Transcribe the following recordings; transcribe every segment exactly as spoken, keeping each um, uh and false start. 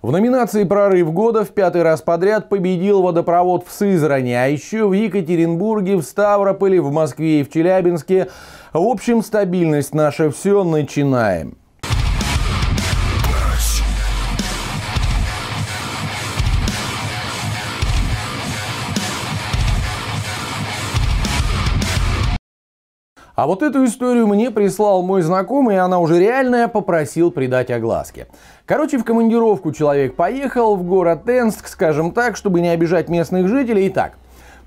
В номинации «Прорыв года» в пятый раз подряд победил водопровод в Сызране, а еще в Екатеринбурге, в Ставрополе, в Москве и в Челябинске. В общем, стабильность наша все, начинаем. А вот эту историю мне прислал мой знакомый, и она уже реальная, попросил придать огласке. Короче, в командировку человек поехал в город Энск, скажем так, чтобы не обижать местных жителей. Итак,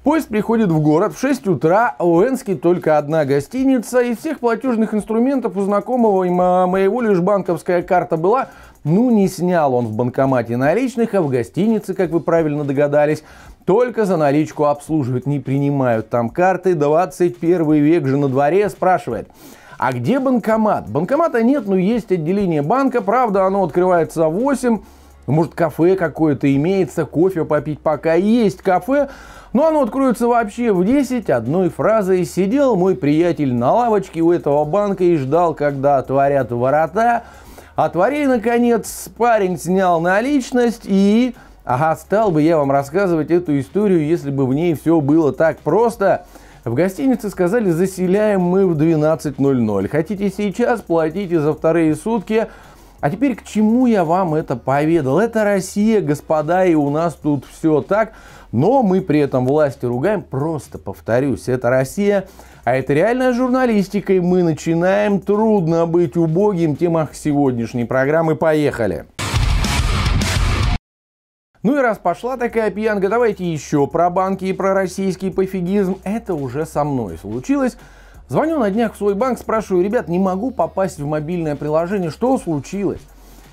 поезд приходит в город в шесть утра, а у Энски только одна гостиница. Из всех платежных инструментов у знакомого и моего лишь банковская карта была. Ну, не снял он в банкомате наличных, а в гостинице, как вы правильно догадались, только за наличку обслуживать не принимают там карты. двадцать первый век же на дворе, спрашивает. А где банкомат? Банкомата нет, но есть отделение банка. Правда, оно открывается в восемь. Может, кафе какое-то имеется, кофе попить пока есть кафе. Но оно откроется вообще в десять. Одной фразой: сидел мой приятель на лавочке у этого банка и ждал, когда отворят ворота. Отвори, наконец, парень снял наличность и... Ага, стал бы я вам рассказывать эту историю, если бы в ней все было так просто. В гостинице сказали: заселяем мы в двенадцать ноль ноль. Хотите сейчас, платите за вторые сутки. А теперь к чему я вам это поведал? Это Россия, господа, и у нас тут все так. Но мы при этом власти ругаем. Просто повторюсь, это Россия, а это реальная журналистика. И мы начинаем. Трудно быть убогим. Тема сегодняшней программы. Поехали. Ну и раз пошла такая пьянка, давайте еще про банки и про российский пофигизм. Это уже со мной случилось. Звоню на днях в свой банк, спрашиваю: ребят, не могу попасть в мобильное приложение, что случилось?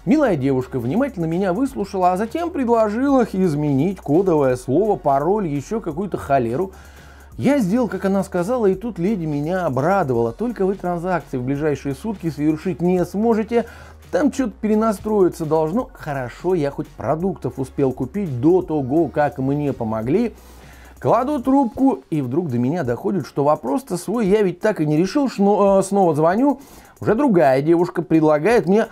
Милая девушка внимательно меня выслушала, а затем предложила изменить кодовое слово, пароль, еще какую-то холеру. Я сделал, как она сказала, и тут леди меня обрадовала. Только вы транзакции в ближайшие сутки совершить не сможете. Там что-то перенастроиться должно. Хорошо, я хоть продуктов успел купить до того, как мне помогли. Кладу трубку, и вдруг до меня доходит, что вопрос-то свой я ведь так и не решил. Что, э, снова звоню, уже другая девушка предлагает мне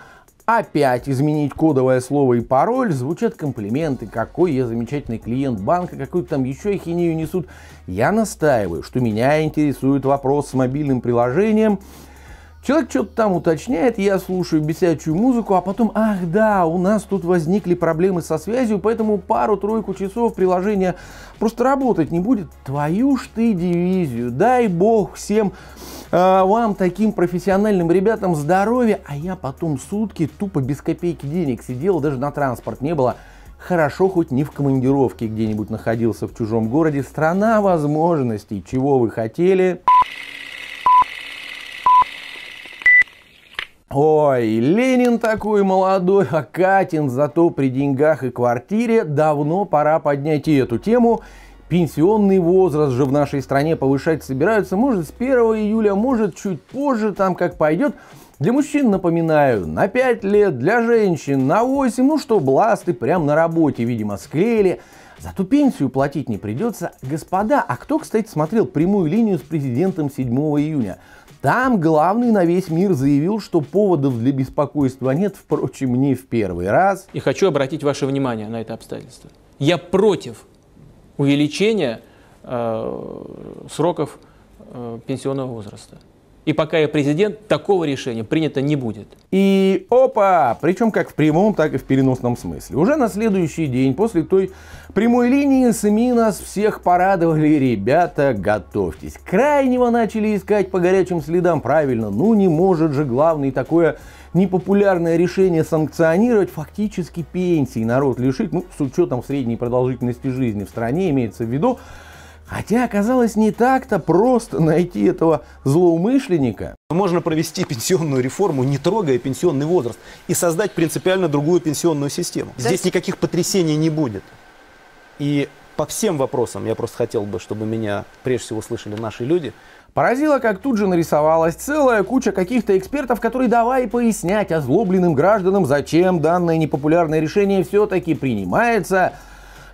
опять изменить кодовое слово и пароль. Звучат комплименты, какой я замечательный клиент банка, какую-то там еще ахинею несут. Я настаиваю, что меня интересует вопрос с мобильным приложением. Человек что-то там уточняет, я слушаю бесячую музыку, а потом: ах да, у нас тут возникли проблемы со связью, поэтому пару-тройку часов приложение просто работать не будет. Твою ж ты дивизию, дай бог всем э, вам, таким профессиональным ребятам, здоровья. А я потом сутки тупо без копейки денег сидел, даже на транспорт не было. Хорошо, хоть не в командировке где-нибудь находился в чужом городе. Страна возможностей, чего вы хотели? Ой, Ленин такой молодой, а Катин зато при деньгах и квартире. Давно пора поднять и эту тему. Пенсионный возраст же в нашей стране повышать собираются. Может, с первого июля, может, чуть позже, там как пойдет. Для мужчин, напоминаю, на пять лет, для женщин на восемь. Ну что, бласты прям на работе, видимо, склеили. Зато пенсию платить не придется. Господа, а кто, кстати, смотрел «Прямую линию» с президентом седьмого июня? Там главный на весь мир заявил, что поводов для беспокойства нет, впрочем, не в первый раз. И хочу обратить ваше внимание на это обстоятельство. Я против увеличения э, сроков э, пенсионного возраста. И пока я президент, такого решения принято не будет. И опа! Причем как в прямом, так и в переносном смысле. Уже на следующий день после той «Прямой линии» СМИ нас всех порадовали. Ребята, готовьтесь. Крайнего начали искать по горячим следам. Правильно, ну не может же главный такое непопулярное решение санкционировать, фактически пенсии народ лишить. Ну, с учетом средней продолжительности жизни в стране имеется в виду. Хотя оказалось не так-то просто найти этого злоумышленника. Можно провести пенсионную реформу, не трогая пенсионный возраст, и создать принципиально другую пенсионную систему. Да. Здесь никаких потрясений не будет. И по всем вопросам я просто хотел бы, чтобы меня прежде всего слышали наши люди. Поразило, как тут же нарисовалась целая куча каких-то экспертов, которые давай пояснять озлобленным гражданам, зачем данное непопулярное решение все-таки принимается.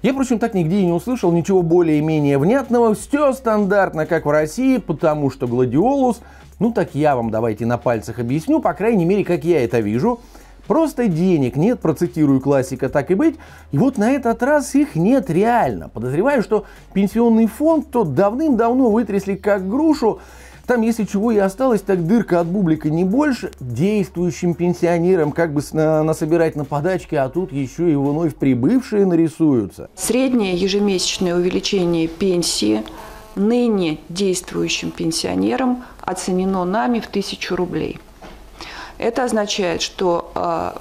Я, впрочем, так нигде и не услышал ничего более-менее внятного. Все стандартно, как в России, потому что гладиолус. Ну так я вам давайте на пальцах объясню, по крайней мере, как я это вижу. Просто денег нет, процитирую классика, так и быть. И вот на этот раз их нет реально. Подозреваю, что пенсионный фонд тот давным-давно вытрясли как грушу. Там, если чего и осталось, так дырка от бублика не больше. Действующим пенсионерам как бы насобирать на подачки, а тут еще и вновь прибывшие нарисуются. Среднее ежемесячное увеличение пенсии ныне действующим пенсионерам оценено нами в тысячу рублей. Это означает, что э,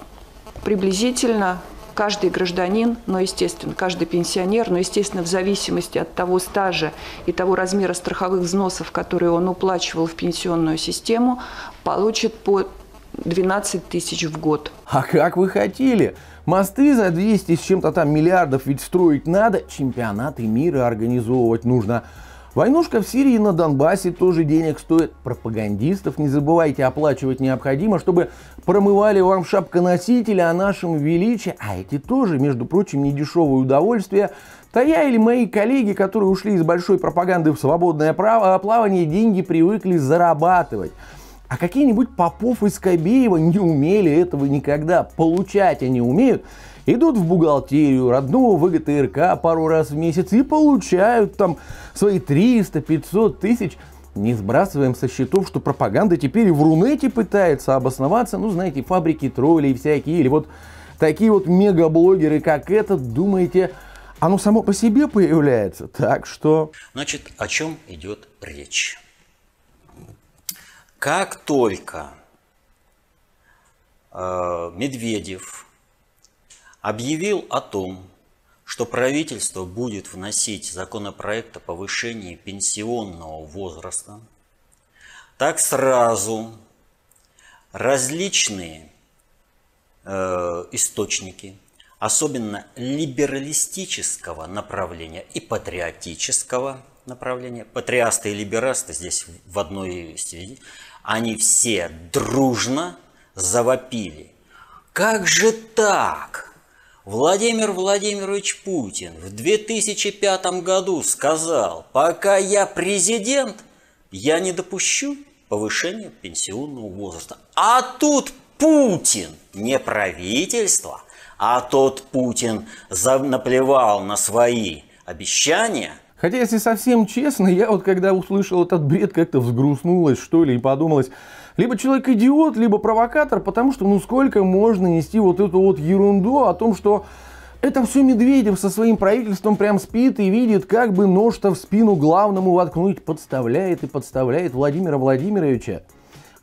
приблизительно каждый гражданин, но, естественно, каждый пенсионер, но, естественно, в зависимости от того стажа и того размера страховых взносов, которые он уплачивал в пенсионную систему, получит по двенадцать тысяч в год. А как вы хотели? Мосты за двести с чем-то там миллиардов ведь строить надо, чемпионаты мира организовывать нужно. Войнушка в Сирии и на Донбассе тоже денег стоит. Пропагандистов не забывайте оплачивать необходимо, чтобы промывали вам шапконосители о нашем величии. А эти тоже, между прочим, недешевое удовольствие. Та я или мои коллеги, которые ушли из большой пропаганды в свободное плавание, деньги привыкли зарабатывать. А какие-нибудь Попов и Скобеева не умели этого никогда. Получать они умеют. Идут в бухгалтерию родного вэ гэ тэ эр ка пару раз в месяц и получают там свои триста-пятьсот тысяч. Не сбрасываем со счетов, что пропаганда теперь и в Рунете пытается обосноваться. Ну, знаете, фабрики троллей всякие. Или вот такие вот мегаблогеры, как этот, думаете, оно само по себе появляется. Так что... Значит, о чем идет речь? Как только э, Медведев объявил о том, что правительство будет вносить законопроект о повышении пенсионного возраста, так сразу различные э, источники, особенно либералистического направления и патриотического направления, патриасты и либерасты здесь в одной связи, они все дружно завопили. Как же так? Владимир Владимирович Путин в две тысячи пятом году сказал, пока я президент, я не допущу повышения пенсионного возраста. А тут Путин, не правительство, а тот Путин наплевал на свои обещания. Хотя, если совсем честно, я вот когда услышал этот бред, как-то взгрустнулось, что ли, и подумалось, либо человек идиот, либо провокатор, потому что ну сколько можно нести вот эту вот ерунду о том, что это все Медведев со своим правительством прям спит и видит, как бы нож-то в спину главному воткнуть, подставляет и подставляет Владимира Владимировича.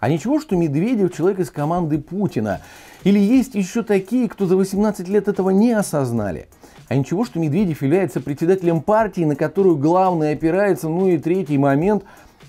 А ничего, что Медведев человек из команды Путина. Или есть еще такие, кто за восемнадцать лет этого не осознали. А ничего, что Медведев является председателем партии, на которую главное опирается. Ну и третий момент.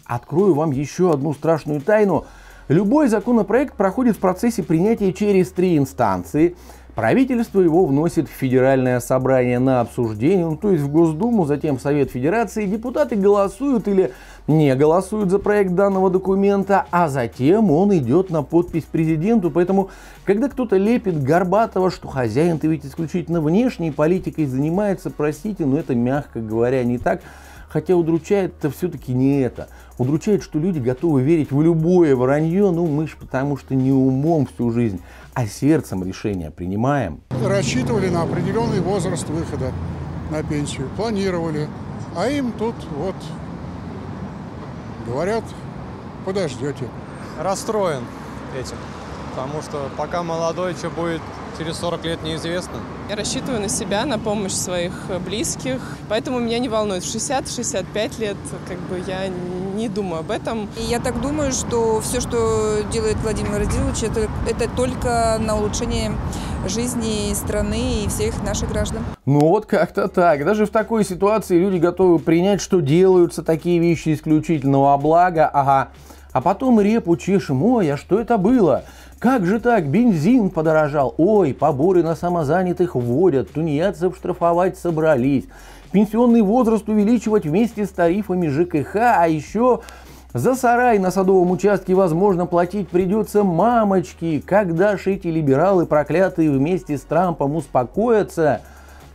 Открою вам еще одну страшную тайну. Любой законопроект проходит в процессе принятия через три инстанции. Правительство его вносит в Федеральное собрание на обсуждение, ну, то есть в Госдуму, затем в Совет Федерации. Депутаты голосуют или не голосуют за проект данного документа, а затем он идет на подпись президенту. Поэтому, когда кто-то лепит Горбатова, что хозяин-то ведь исключительно внешней политикой занимается, простите, но это, мягко говоря, не так. Хотя удручает-то все-таки не это. Удручает, что люди готовы верить в любое вранье, ну мы ж потому что не умом всю жизнь, а сердцем решения принимаем. Рассчитывали на определенный возраст выхода на пенсию, планировали, а им тут вот говорят, подождете. Расстроен этим, потому что пока молодой, что будет через сорок лет, неизвестно. Я рассчитываю на себя, на помощь своих близких, поэтому меня не волнует. В шестьдесят-шестьдесят пять лет как бы я не думаю об этом. И я так думаю, что все, что делает Владимир Владимирович, это, это только на улучшение жизни страны и всех наших граждан. Ну вот как-то так. Даже в такой ситуации люди готовы принять, что делаются такие вещи исключительного блага. Ага. А потом репу чешем. Ой, а что это было? Как же так? Бензин подорожал. Ой, поборы на самозанятых вводят. Тунеядцев штрафовать собрались. Пенсионный возраст увеличивать вместе с тарифами ЖКХ. А еще за сарай на садовом участке, возможно, платить придется мамочки. Когда же эти либералы проклятые вместе с Трампом успокоятся?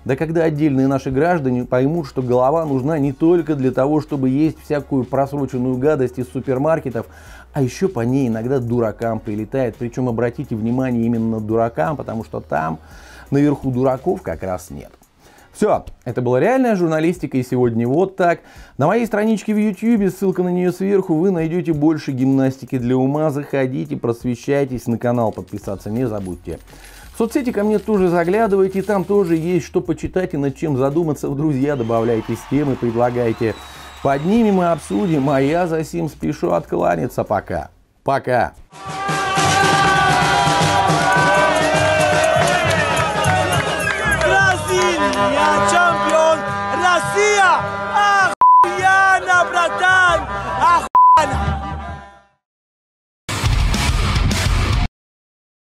Да когда отдельные наши граждане поймут, что голова нужна не только для того, чтобы есть всякую просроченную гадость из супермаркетов, а еще по ней иногда дуракам прилетает. Причем обратите внимание именно дуракам, потому что там наверху дураков как раз нет. Все, это была реальная журналистика, и сегодня вот так. На моей страничке в ютьюбе, ссылка на нее сверху, вы найдете больше гимнастики для ума. Заходите, просвещайтесь, на канал подписаться не забудьте. В соцсети ко мне тоже заглядывайте, там тоже есть что почитать и над чем задуматься. В друзья добавляйтесь, темы предлагайте. Поднимем и обсудим, а я за сим спешу откланяться. Пока. Пока. Бразилия чемпион! Россия! Охуенно, братан!